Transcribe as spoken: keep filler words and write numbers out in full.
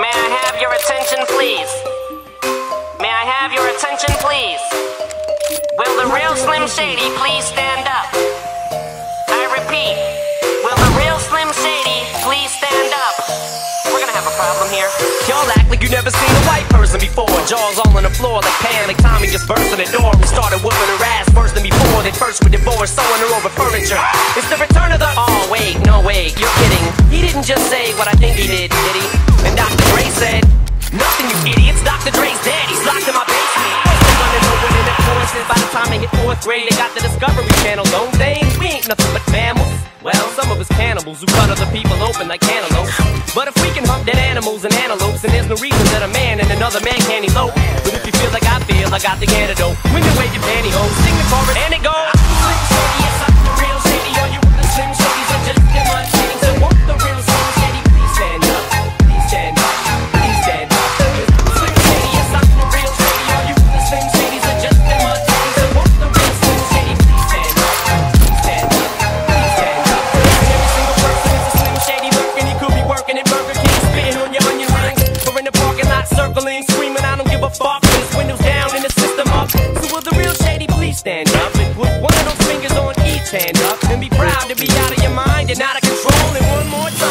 May I have your attention, please? May I have your attention, please? Will the real Slim Shady please stand up? I repeat, will the real Slim Shady please stand up? We're gonna have a problem here. Y'all act like you never seen a white person before. Jaws all on the floor like Pam, like Tommy just burst in the door. We started whooping her ass first than before. Then first with divorce, sewing her over furniture. It's the return of the... Oh, wait, no, wait, you're kidding. He didn't just say what I think he did, did he? And Doctor Dre said, nothing, you idiots. Doctor Dre's dead, he's locked in my basement. By the time they hit fourth grade, they got the Discovery Channel. Don't they? We ain't nothing but mammals. Well, some of us cannibals who cut other people open like cantaloupes. But if we can hunt dead animals and antelopes, then there's no reason that a man and another man can't elope. But if you feel like I feel, I got the antidote. When you wave your pantyhose, sing the chorus, and it goes. Screaming, I don't give a fuck. This window's down and the system up. So will the real Shady please stand up and put one of those fingers on each hand up and be proud to be out of your mind and out of control. And one more time.